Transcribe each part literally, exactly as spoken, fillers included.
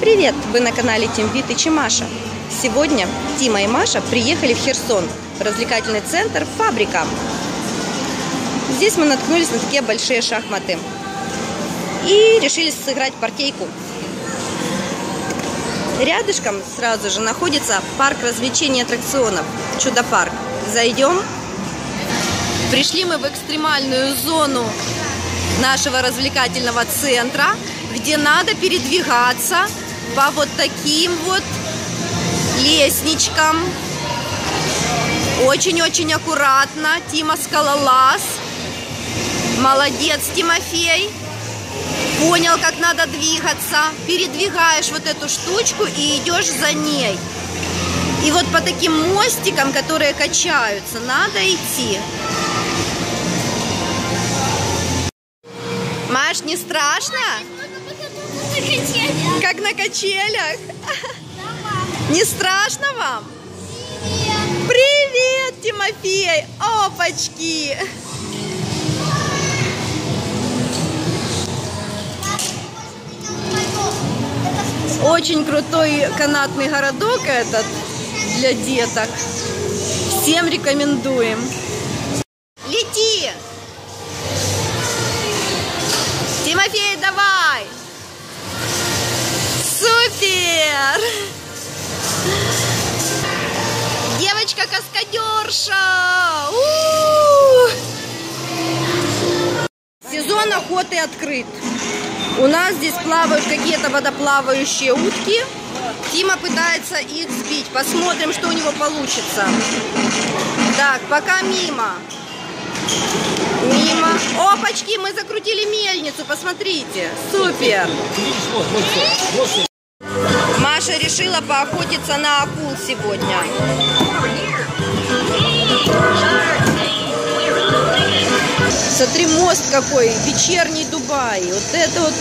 Привет! Вы на канале Тим, Витыч и Маша. Сегодня Тима и Маша приехали в Херсон, в развлекательный центр «Фабрика». Здесь мы наткнулись на такие большие шахматы и решили сыграть партийку. Рядышком сразу же находится парк развлечений и аттракционов «Чудо парк». Зайдем. Пришли мы в экстремальную зону нашего развлекательного центра, где надо передвигаться по вот таким вот лестничкам. Очень-очень аккуратно. Тима скалолаз. Молодец, Тимофей. Понял, как надо двигаться. Передвигаешь вот эту штучку и идешь за ней. И вот по таким мостикам, которые качаются, надо идти. Маш, не страшно? Как на качелях? Да, не страшно вам? Привет! Привет, Тимофей! Опачки! Очень крутой канатный городок этот для деток. Всем рекомендуем. Лети! Тимофей, давай! Супер! Девочка-каскадерша! Сезон охоты открыт. У нас здесь плавают какие-то водоплавающие утки. Тима пытается их сбить. Посмотрим, что у него получится. Так, пока мимо. Мимо. Опачки, мы закрутили мельницу, посмотрите. Супер. Маша решила поохотиться на акул сегодня. Смотри, мост какой, Вечерний Дубай. Вот это вот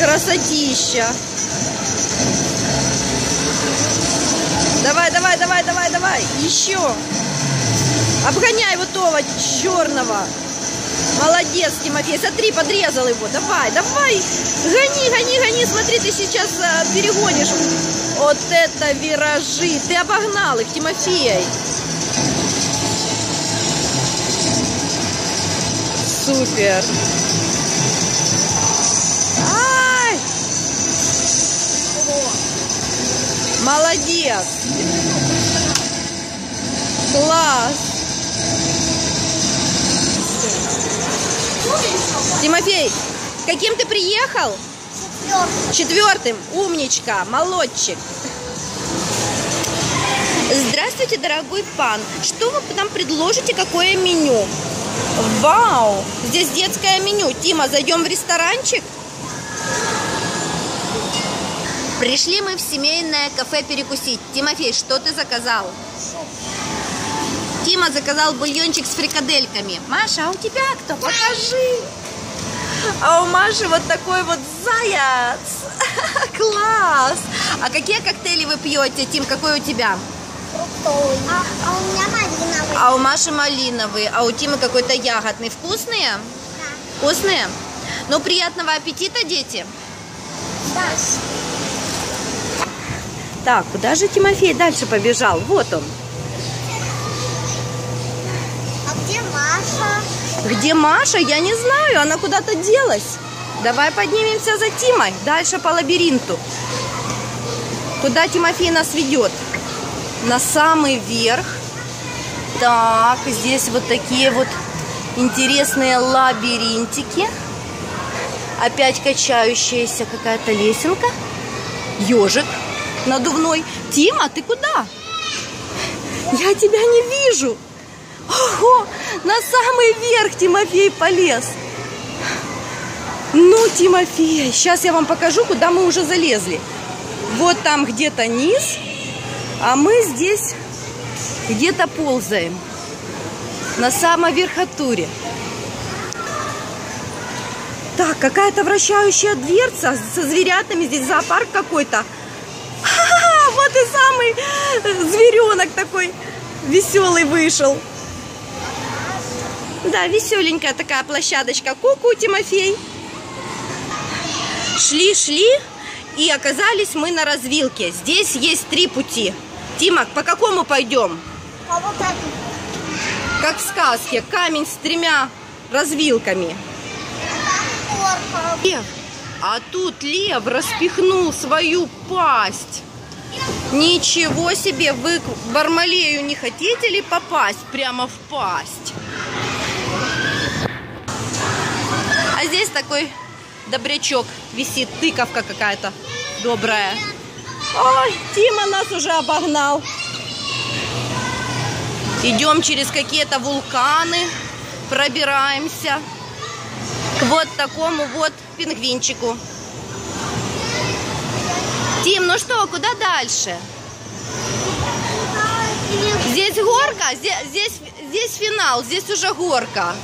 красотища. Давай, давай, давай, давай, давай. Еще. Обгоняй вот того черного. Молодец, Тимофей. Смотри, подрезал его. Давай, давай. Гони, гони, гони. Смотри, ты сейчас перегонишь. Вот это виражи. Ты обогнал их, Тимофей. Супер. Ай! Молодец. Класс. Тимофей, каким ты приехал? Четвертым. Четвертым. Умничка, молодчик. Здравствуйте, дорогой пан. Что вы нам предложите, какое меню? Вау, здесь детское меню. Тима, зайдем в ресторанчик? Пришли мы в семейное кафе перекусить. Тимофей, что ты заказал? Тима заказал бульончик с фрикадельками. Маша, а у тебя кто? Покажи. А у Маши вот такой вот заяц. Класс. А какие коктейли вы пьете, Тим? Какой у тебя? Фруктовый. А, а у меня малиновый. А у Маши малиновый. А у Тимы какой-то ягодный. Вкусные? Да. Вкусные? Ну, приятного аппетита, дети. Да. Так, куда же Тимофей дальше побежал? Вот он. Где Маша? Я не знаю, она куда-то делась. Давай поднимемся за Тимой. Дальше по лабиринту. Куда Тимофей нас ведет? На самый верх. Так, здесь вот такие вот интересные лабиринтики. Опять качающаяся какая-то лесенка. Ежик надувной. Тима, ты куда? Я тебя не вижу. Ого, на самый верх Тимофей полез. Ну, Тимофей, сейчас я вам покажу, куда мы уже залезли. Вот там где-то низ, а мы здесь где-то ползаем. На самой верхотуре. Так, какая-то вращающая дверца со зверятами. Здесь зоопарк какой-то. Ха-ха-ха, вот и самый зверенок такой веселый вышел. Да, веселенькая такая площадочка. Ку-ку, Тимофей. Шли-шли И оказались мы на развилке. Здесь есть три пути. Тимак, по какому пойдем? По вот этому. Как в сказке. Камень с тремя развилками. А тут лев распихнул свою пасть. Ничего себе, вы к Бармалею не хотите ли попасть? Прямо в пасть. А здесь такой добрячок висит, тыковка какая-то добрая. Ой, Тима нас уже обогнал. Идем через какие-то вулканы, пробираемся к вот такому вот пингвинчику. Тим, ну что, куда дальше? Здесь горка, здесь, здесь, здесь финал, здесь уже горка.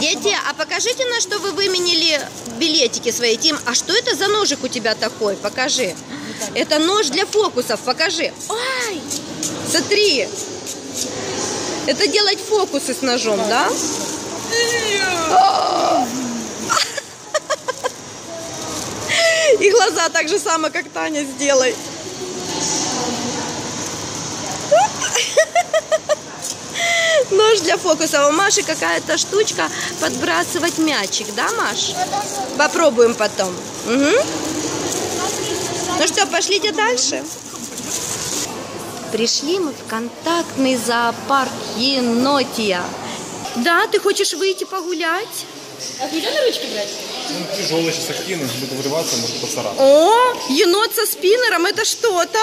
Дети, а покажите, на что вы выменили билетики свои. Тим, а что это за ножик у тебя такой? Покажи. Это нож для фокусов, покажи. Ой, смотри. Это делать фокусы с ножом, да? И глаза так же само, как Таня, сделай. Нож для фокуса. У Маши какая-то штучка подбрасывать мячик, да, Маш? Попробуем потом. Угу. Ну что, пошлите дальше. Пришли мы в контактный зоопарк Енотия. Да, ты хочешь выйти погулять? А ты нельзя на ручки брать? Ну, тяжелый сейчас активный, буду вырываться, может поцарапать. О, енот со спиннером, это что-то.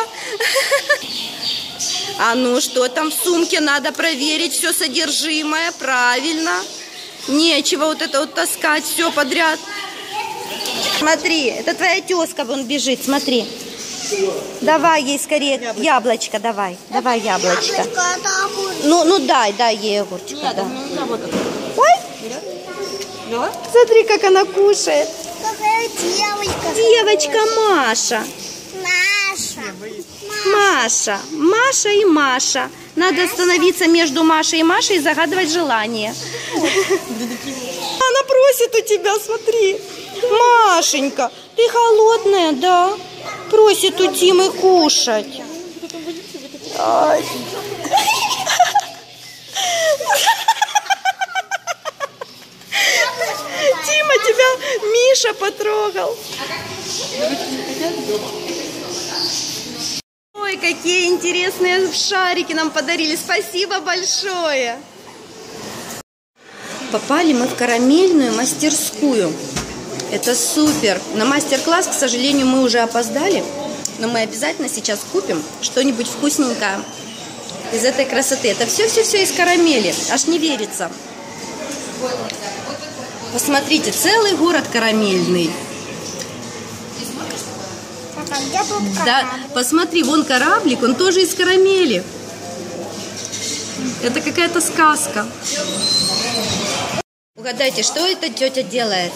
А ну, что там в сумке? Надо проверить все содержимое, правильно. Нечего вот это вот таскать все подряд. Смотри, это твоя тезка, вон бежит, смотри. Давай ей скорее яблочко, яблочко давай. Это давай яблочко. яблочко ну, ну дай, дай ей огурчик. Да. Ой! Да? Смотри, как она кушает. Какая девочка. Девочка Маша. Маша. Маша. Маша и Маша. Надо Маша. Становиться между Машей и Машей и загадывать желание. Она просит у тебя, смотри. Машенька, ты холодная, да? Просит у Тимы кушать. Ай. Тима, тебя Миша потрогал. Ой, какие интересные шарики нам подарили. Спасибо большое. Попали мы в карамельную мастерскую. Это супер. На мастер-класс, к сожалению, мы уже опоздали, но мы обязательно сейчас купим что-нибудь вкусненькое из этой красоты. Это все-все-все из карамели. Аж не верится. Посмотрите, целый город карамельный. Да, посмотри, вон кораблик, он тоже из карамели. Это какая-то сказка. Угадайте, что эта тетя делает?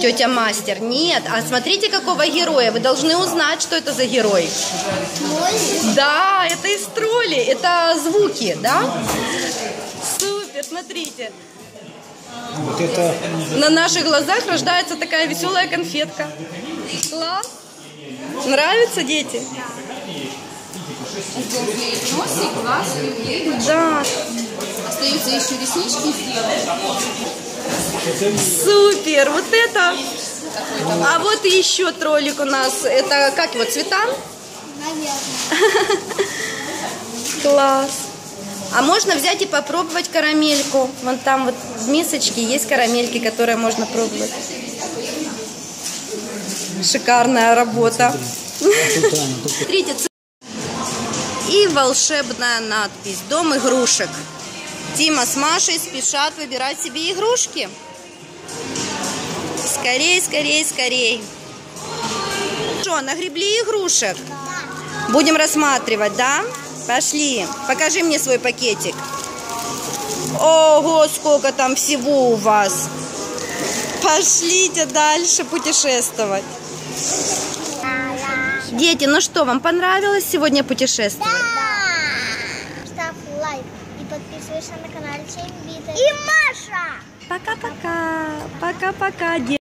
Тетя мастер. Нет. А смотрите, какого героя. Вы должны узнать, что это за герой. Да, это из троллей. Это звуки, да? Супер, смотрите. Вот это... На наших глазах рождается такая веселая конфетка. Класс. Нравится, дети? Да. Остаются еще реснички сделать. Супер! Вот это! А вот и еще троллик у нас. Это как его, Цветан? Наверное. Класс! А можно взять и попробовать карамельку. Вон там вот в мисочке есть карамельки, которые можно пробовать. Шикарная работа. И волшебная надпись. Дом игрушек. Тима с Машей спешат выбирать себе игрушки. Скорей, скорей, скорей. Что, нагребли игрушек? Будем рассматривать, да? Пошли. Покажи мне свой пакетик. Ого, сколько там всего у вас. Пошлите дальше путешествовать. Дети, ну что, вам понравилось сегодня путешествовать? Да. подписывайся на канал Тим и Маша. Пока-пока. Пока-пока.